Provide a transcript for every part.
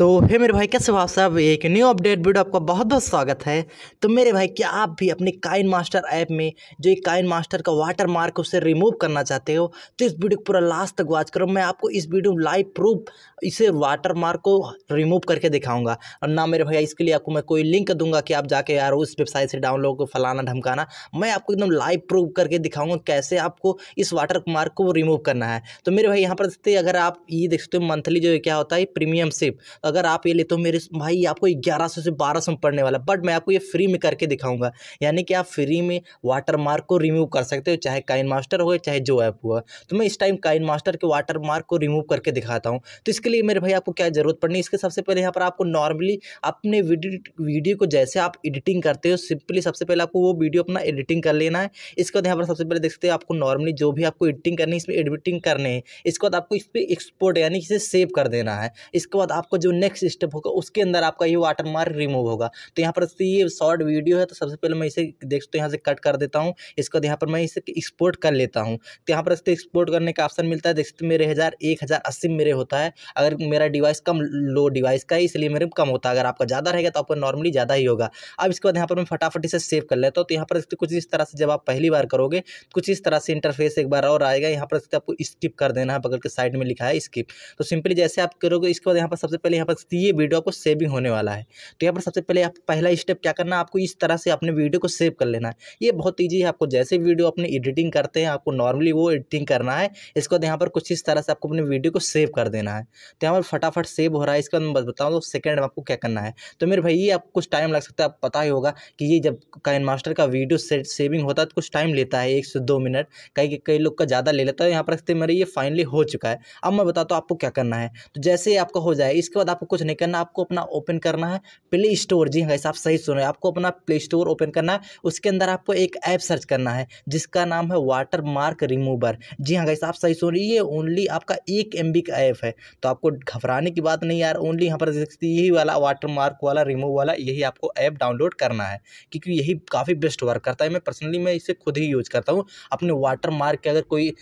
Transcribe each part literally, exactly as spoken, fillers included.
तो हे मेरे भाई, कैसे हो आप सब। एक न्यू अपडेट वीडियो आपका बहुत बहुत स्वागत है। तो मेरे भाई, क्या आप भी अपने काइनमास्टर ऐप में जो काइनमास्टर का वाटर मार्क उसे रिमूव करना चाहते हो, तो इस वीडियो को पूरा लास्ट तक वॉच करो। मैं आपको इस वीडियो में लाइव प्रूफ इसे वाटर मार्क को रिमूव करके दिखाऊंगा। और ना मेरे भाई, इसके लिए आपको मैं कोई लिंक दूंगा कि आप जाके यार उस वेबसाइट से डाउनलोड को फलाना ढमकाना, मैं आपको एकदम लाइव प्रूफ करके दिखाऊँगा कैसे आपको इस वाटर मार्क को रिमूव करना है। तो मेरे भाई, यहाँ पर देखते अगर आप ये देखते हो मंथली जो क्या होता है प्रीमियम सिप, अगर आप ये लेते हो मेरे भाई आपको ग्यारह सौ से बारह सौ में पड़ने वाला, बट मैं आपको ये फ्री में करके दिखाऊंगा। यानी कि आप फ्री में वाटर मार्क को रिमूव कर सकते हो, चाहे काइनमास्टर हो चाहे जो ऐप हुआ। तो मैं इस टाइम काइनमास्टर के वाटर मार्क को रिमूव करके दिखाता हूँ। तो इसके लिए मेरे भाई आपको क्या जरूरत पड़नी है, इसके सबसे पहले यहाँ पर आपको नॉर्मली अपने वीडियो को जैसे आप एडिटिंग करते हो, सिंपली सबसे पहले आपको वो वीडियो अपना एडिटिंग कर लेना है। इसके बाद यहाँ पर सबसे पहले देखते हो आपको नॉर्मली जो भी आपको एडिटिंग करनी है, इसमें एडिटिंग करने हैं। इसके बाद आपको इस पर एक्सपोर्ट यानी इसे सेव कर देना है। इसके बाद आपको जो नेक्स्ट स्टेप होगा उसके अंदर आपका ये वाटरमार्क रिमूव होगा। तो यहाँ पर ये शॉर्ट वीडियो है, तो सबसे पहले मैं इसे देखते यहाँ से कट कर देता हूँ। इसके बाद यहाँ पर मैं इसे एक्सपोर्ट कर लेता हूँ। तो यहाँ पर एक्सपोर्ट करने का ऑप्शन मिलता है, देखते मेरे हज़ार एक हज़ार अस्सी मेरे होता है। अगर मेरा डिवाइस कम लो डिवाइस का है इसलिए मेरे कम होता है, अगर आपका ज़्यादा रहेगा तो आपका नॉर्मली ज़्यादा ही होगा। अब इसके बाद यहाँ पर मैं फटाफट इसे सेव कर लेता हूँ। तो यहाँ पर कुछ इस तरह से जब आप पहली बार करोगे कुछ इस तरह से इंटरफेस एक बार और आएगा। यहाँ पर आपको स्किप कर देना है, बगल के साइड में लिखा है स्किप। तो सिंपली जैसे आप करोगे, इसके बाद यहाँ पर सबसे पहले यहाँ पर ये वीडियो आपको सेविंग होने वाला है। तो यहाँ पर सबसे पहले आप पहला स्टेप क्या करना है, आपको इस तरह से अपने वीडियो को सेव कर लेना है। ये बहुत ईजी है, आपको जैसे वीडियो अपने एडिटिंग करते हैं आपको नॉर्मली वो एडिटिंग करना है। इसके बाद यहाँ पर कुछ इस तरह से आपको अपने वीडियो को सेव कर देना है। तो यहाँ पर फटाफट सेव हो रहा है। इसके बाद मैं बताऊँ तो सेकेंड में आपको क्या करना है। तो मेरे भाई ये आपको कुछ टाइम लग सकता है, आपको पता ही होगा कि ये जब काइनमास्टर का वीडियो से, सेविंग होता है तो कुछ टाइम लेता है, एक से दो मिनट कई कई लोग का ज़्यादा ले लेता है। यहाँ पर मेरे ये फाइनली हो चुका है। अब मैं बताता हूँ आपको क्या करना है। तो जैसे आपका हो जाए, इसके बाद आपको कुछ नहीं करना, आपको अपना ओपन करना है प्ले स्टोर। जी हाँ, आप सही सुन रहे हैं, आपको अपना प्ले स्टोर ओपन करना है। उसके अंदर आपको एक ऐप सर्च करना है जिसका नाम है वाटर मार्क रिमूवर। जी हाँ गाइस, आप सही सुन रहे हैं, ये ओनली आपका एक एम बी का ऐप है, तो आपको घबराने की बात नहीं यार। ओनली यहाँ पर यही वाला वाटर मार्क वाला रिमूव वाला यही आपको ऐप डाउनलोड करना है, क्योंकि यही काफ़ी बेस्ट वर्क करता है। मैं पर्सनली मैं इसे खुद ही यूज़ करता हूँ अपने वाटर मार्क के। अगर कोई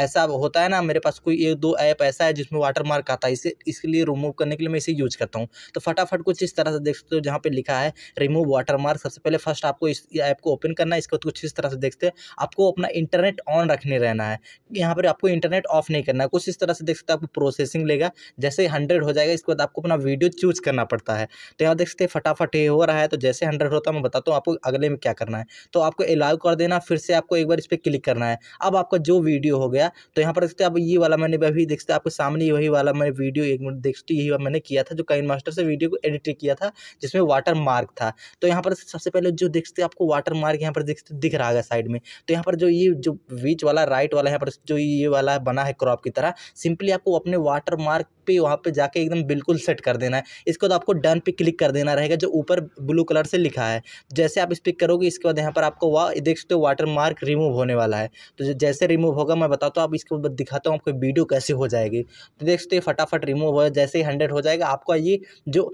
ऐसा होता है ना, मेरे पास कोई एक दो ऐप ऐसा है जिसमें वाटर मार्क आता है, इसे इसलिए रिमूव करने के लिए मैं इसे यूज़ करता हूँ। तो फटाफट कुछ इस तरह से देख सकते हो, जहाँ पे लिखा है रिमूव वाटर मार्क। सबसे पहले फर्स्ट आपको इस ऐप को ओपन करना है। इसके बाद कुछ इस तरह से देखते हैं, आपको अपना इंटरनेट ऑन रखने रहना है। यहाँ पर आपको इंटरनेट ऑफ नहीं करना है। कुछ इस तरह से देख सकते हो, आपको प्रोसेसिंग लेगा, जैसे हंड्रेड हो जाएगा इसके बाद आपको अपना वीडियो चूज करना पड़ता है। तो यहाँ देख सकते हैं फटाफट ये हो रहा है। तो जैसे हंड्रेड होता है मैं बताता हूँ आपको अगले में क्या करना है। तो आपको अलाउ कर देना, फिर से आपको एक बार इस पर क्लिक करना है। अब आपका जो वीडियो हो गया, तो यहाँ पर देखते आप ये वाला मैंने अभी देखते आपके सामने वही वाला मैं वीडियो एक मिनट देखते यही मैंने किया था, जो काइनमास्टर से वीडियो को एडिट किया था जिसमें वाटर मार्क था। तो यहाँ पर सबसे पहले जो देखते आपको वाटर मार्क यहाँ पर देखते दिख रहा है साइड में। तो यहाँ पर जो ये जो बीच वाला राइट वाला यहाँ पर जो ये वाला बना है क्रॉप की तरह, सिंपली आपको अपने वाटर मार्क पे वहाँ पे जाके एकदम बिल्कुल सेट कर देना है। इसको तो आपको डन पे क्लिक कर देना रहेगा, जो ऊपर ब्लू कलर से लिखा है। जैसे आप इस पर करोगे इसके बाद यहाँ पर आपको वा देख सकते हो वाटर मार्क रिमूव होने वाला है। तो जैसे रिमूव होगा मैं बताता हूँ, आप इसके बाद दिखाता हूँ आपको वीडियो कैसे हो जाएगी। तो देख सकते फटाफट रिमूव हो, जैसे ही हंड्रेड हो जाएगा आपका ये जो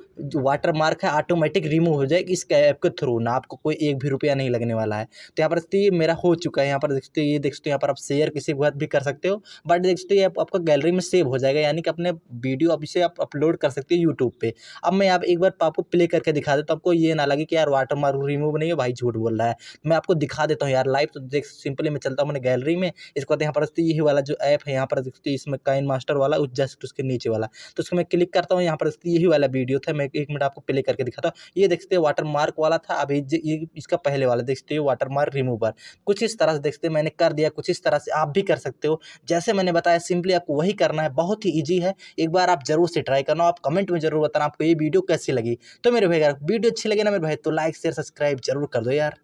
वाटर मार्क है ऑटोमेटिक रिमूव हो जाएगी इस ऐप के थ्रू ना, आपको कोई एक भी रुपया नहीं लगने वाला है। तो यहाँ पर ये मेरा हो चुका है। यहाँ पर देखते ये देख सकते हो, यहाँ पर आप शेयर किसी के साथ भी कर सकते हो, बट देख सकते आपका गैलरी में सेव हो जाएगा, यानी कि अपने वीडियो आप इसे आप अपलोड कर सकते हो यूट्यूब पे। अब मैं आप एक बार आपको प्ले करके दिखा देता हूँ, आपको ये ना लगे कि यार वाटर मार्क रिमूव नहीं है, भाई झूठ बोल रहा है। मैं आपको दिखा देता हूँ यार लाइव। तो देख सिंपली मैं चलता हूँ मैंने गैलरी में। इसके बाद यहाँ पर यही वाला जो ऐप है यहाँ पर देखते इसमें काइनमास्टर वाला उस जस्ट उसके नीचे वाला, तो उसको मैं क्लिक करता हूँ। यहाँ पर यही वाला वीडियो था, मैं एक मिनट आपको प्ले करके दिखाता हूँ। ये देखते वाटर मार्क वाला था, अभी इसका पहले वाला देखते वाटर मार्क रिमूवर। कुछ इस तरह से देखते मैंने कर दिया, कुछ इस तरह से आप भी कर सकते हो। जैसे मैंने बताया सिंपली आपको वही करना है, बहुत ही ईजी है। एक बार आप जरूर से ट्राई करना, आप कमेंट में जरूर बताना आपको ये वीडियो कैसी लगी। तो मेरे भाई यार वीडियो अच्छी लगे ना मेरे भाई, तो लाइक शेयर सब्सक्राइब जरूर कर दो यार।